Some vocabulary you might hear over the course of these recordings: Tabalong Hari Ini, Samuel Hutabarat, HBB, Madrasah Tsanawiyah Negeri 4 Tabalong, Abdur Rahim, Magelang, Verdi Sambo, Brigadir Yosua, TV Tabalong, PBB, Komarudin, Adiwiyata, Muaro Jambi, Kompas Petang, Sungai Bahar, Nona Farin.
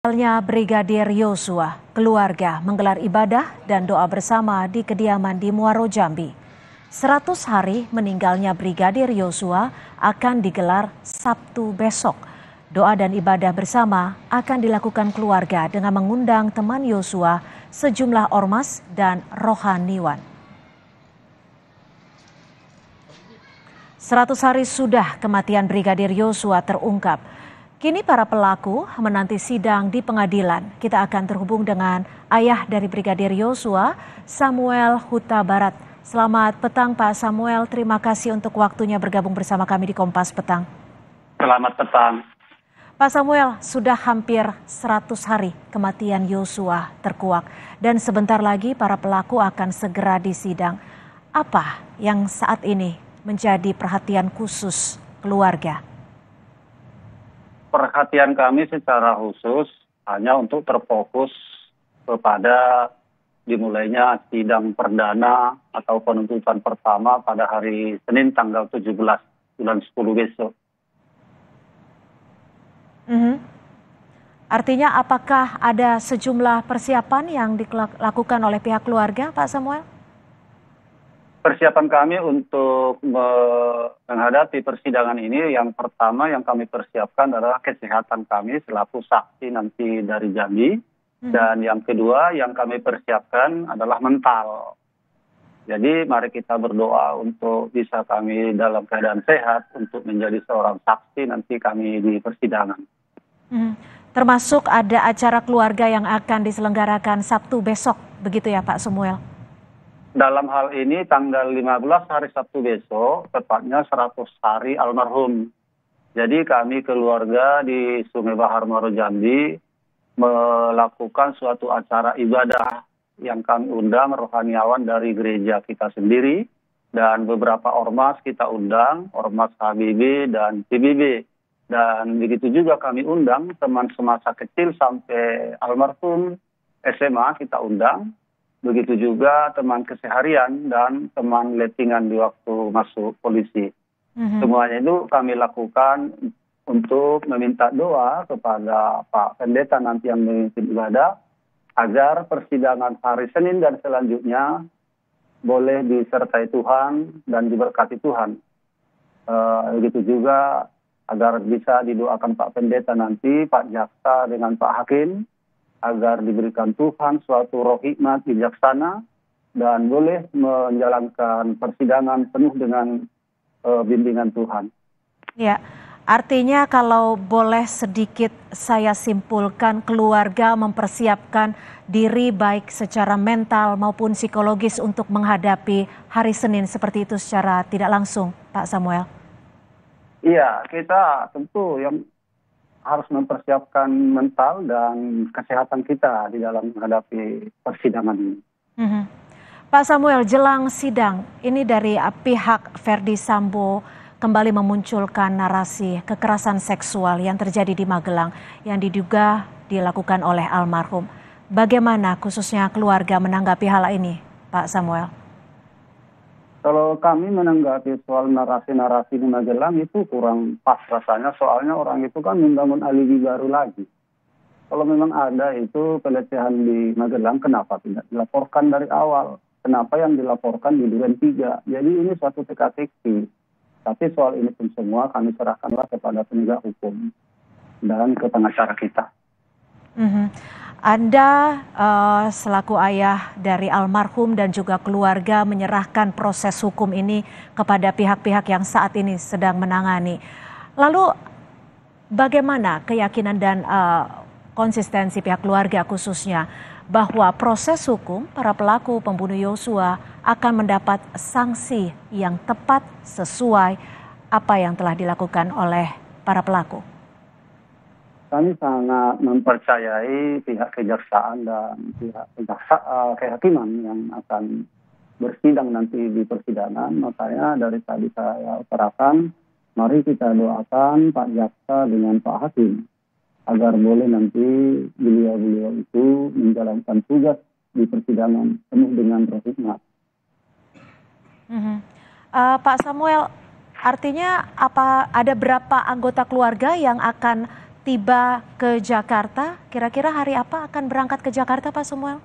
Halnya Brigadir Yosua, keluarga menggelar ibadah dan doa bersama di kediaman di Muaro Jambi. 100 hari meninggalnya Brigadir Yosua akan digelar Sabtu besok. Doa dan ibadah bersama akan dilakukan keluarga dengan mengundang teman Yosua, sejumlah ormas dan rohaniwan. 100 hari sudah kematian Brigadir Yosua terungkap. Kini para pelaku menanti sidang di pengadilan. Kita akan terhubung dengan ayah dari Brigadir Yosua, Samuel Hutabarat. Selamat petang Pak Samuel, terima kasih untuk waktunya bergabung bersama kami di Kompas Petang. Selamat petang. Pak Samuel, sudah hampir 100 hari kematian Yosua terkuak. Dan sebentar lagi para pelaku akan segera disidang. Apa yang saat ini menjadi perhatian khusus keluarga? Perhatian kami secara khusus hanya untuk terfokus kepada dimulainya sidang perdana atau penuntutan pertama pada hari Senin tanggal 17 bulan 10 besok. Artinya apakah ada sejumlah persiapan yang dilakukan oleh pihak keluarga, Pak Samuel? Persiapan kami untuk menghadapi persidangan ini, yang pertama yang kami persiapkan adalah kesehatan kami selaku saksi nanti dari Jambi. Dan yang kedua yang kami persiapkan adalah mental. Jadi mari kita berdoa untuk bisa kami dalam keadaan sehat untuk menjadi seorang saksi nanti kami di persidangan. Termasuk ada acara keluarga yang akan diselenggarakan Sabtu besok, begitu ya Pak Samuel? Dalam hal ini tanggal 15 hari Sabtu besok, tepatnya 100 hari almarhum. Jadi kami keluarga di Sungai Bahar Muaro Jambi melakukan suatu acara ibadah yang kami undang rohaniawan dari gereja kita sendiri dan beberapa ormas kita undang, ormas HBB dan PBB. Dan begitu juga kami undang teman semasa kecil sampai almarhum SMA kita undang. Begitu juga teman keseharian dan teman lettingan di waktu masuk polisi. Semuanya itu kami lakukan untuk meminta doa kepada Pak Pendeta nanti yang memimpin ibadah agar persidangan hari Senin dan selanjutnya boleh disertai Tuhan dan diberkati Tuhan. Begitu juga agar bisa didoakan Pak Pendeta nanti, Pak Jaksa dengan Pak Hakim, agar diberikan Tuhan suatu roh hikmat bijaksana dan boleh menjalankan persidangan penuh dengan bimbingan Tuhan. Ya, artinya kalau boleh sedikit saya simpulkan, keluarga mempersiapkan diri baik secara mental maupun psikologis untuk menghadapi hari Senin seperti itu secara tidak langsung, Pak Samuel. Iya, kita tentu yang harus mempersiapkan mental dan kesehatan kita di dalam menghadapi persidangan ini. Pak Samuel, jelang sidang ini dari pihak Verdi Sambo kembali memunculkan narasi kekerasan seksual yang terjadi di Magelang yang diduga dilakukan oleh almarhum. Bagaimana khususnya keluarga menanggapi hal ini, Pak Samuel? Kalau kami menanggapi soal narasi-narasi di Magelang itu kurang pas rasanya, soalnya orang itu kan membangun alibi baru lagi. Kalau memang ada itu pelecehan di Magelang, kenapa tidak dilaporkan dari awal? Kenapa yang dilaporkan di Duren 3? Jadi ini suatu teka-teki. Tapi soal ini pun semua kami serahkanlah kepada penegak hukum dan ke pengacara kita. Anda selaku ayah dari almarhum dan juga keluarga menyerahkan proses hukum ini kepada pihak-pihak yang saat ini sedang menangani. Lalu bagaimana keyakinan dan konsistensi pihak keluarga khususnya bahwa proses hukum para pelaku pembunuh Yosua akan mendapat sanksi yang tepat sesuai apa yang telah dilakukan oleh para pelaku? Kami sangat mempercayai pihak kejaksaan dan pihak kehakiman yang akan bersidang nanti di persidangan. Makanya dari tadi saya utarakan, mari kita doakan Pak Jaksa dengan Pak Hakim agar boleh nanti beliau-beliau itu menjalankan tugas di persidangan penuh dengan roh hikmat. Pak Samuel, artinya apa? Ada berapa anggota keluarga yang akan tiba ke Jakarta, kira-kira hari apa akan berangkat ke Jakarta, Pak Samuel?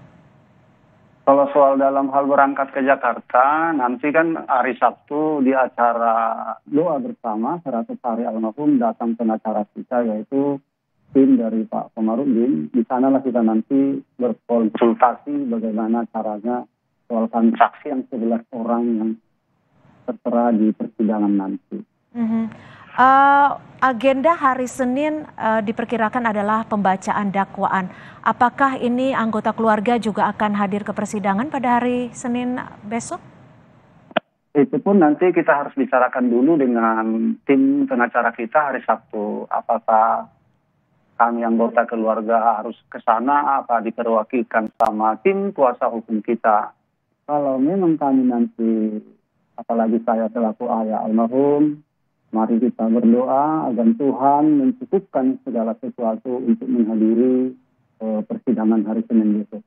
Kalau soal dalam hal berangkat ke Jakarta, nanti kan hari Sabtu di acara doa bersama 100 hari almarhum datang penacara kita, yaitu tim dari Pak Komarudin. Di sanalah kita nanti berkonsultasi bagaimana caranya soal saksi yang 11 orang yang tertera di persidangan nanti. Agenda hari Senin diperkirakan adalah pembacaan dakwaan. Apakah ini anggota keluarga juga akan hadir ke persidangan pada hari Senin besok? Itu pun nanti kita harus bicarakan dulu dengan tim pengacara kita hari Sabtu. Apakah kami anggota keluarga harus ke sana, apa diperwakikan sama tim kuasa hukum kita. Kalau memang kami nanti, apalagi saya selaku ayah almarhum, mari kita berdoa agar Tuhan mencukupkan segala sesuatu untuk menghadiri persidangan hari Senin besok.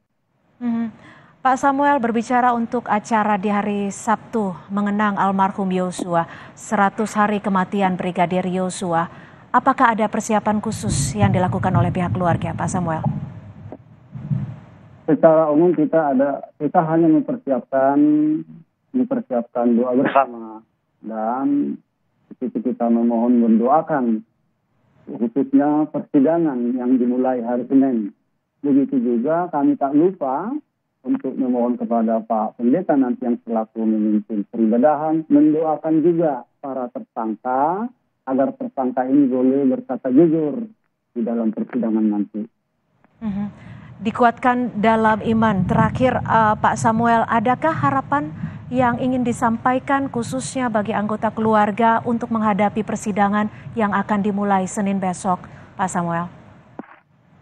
Pak Samuel, berbicara untuk acara di hari Sabtu mengenang almarhum Yosua, 100 hari kematian Brigadir Yosua, apakah ada persiapan khusus yang dilakukan oleh pihak keluarga, Pak Samuel? Secara umum kita hanya mempersiapkan doa bersama dan itu kita memohon mendoakan khususnya persidangan yang dimulai hari Senin. Begitu juga kami tak lupa untuk memohon kepada Pak Pendeta nanti yang selaku memimpin peribadahan mendoakan juga para tersangka agar tersangka ini boleh berkata jujur di dalam persidangan nanti. Dikuatkan dalam iman. Terakhir Pak Samuel, adakah harapan yang ingin disampaikan khususnya bagi anggota keluarga untuk menghadapi persidangan yang akan dimulai Senin besok, Pak Samuel?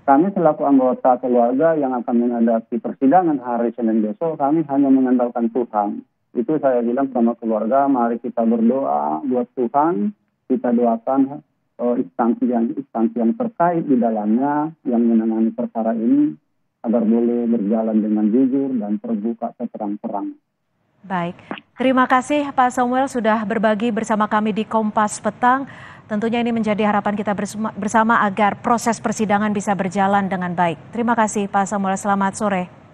Kami selaku anggota keluarga yang akan menghadapi persidangan hari Senin besok, kami hanya mengandalkan Tuhan. Itu saya bilang sama keluarga, mari kita berdoa buat Tuhan, kita doakan instansi yang terkait di dalamnya yang menangani perkara ini agar boleh berjalan dengan jujur dan terbuka seterang-terang. Baik, terima kasih Pak Samuel sudah berbagi bersama kami di Kompas Petang. Tentunya ini menjadi harapan kita bersama agar proses persidangan bisa berjalan dengan baik. Terima kasih Pak Samuel, selamat sore.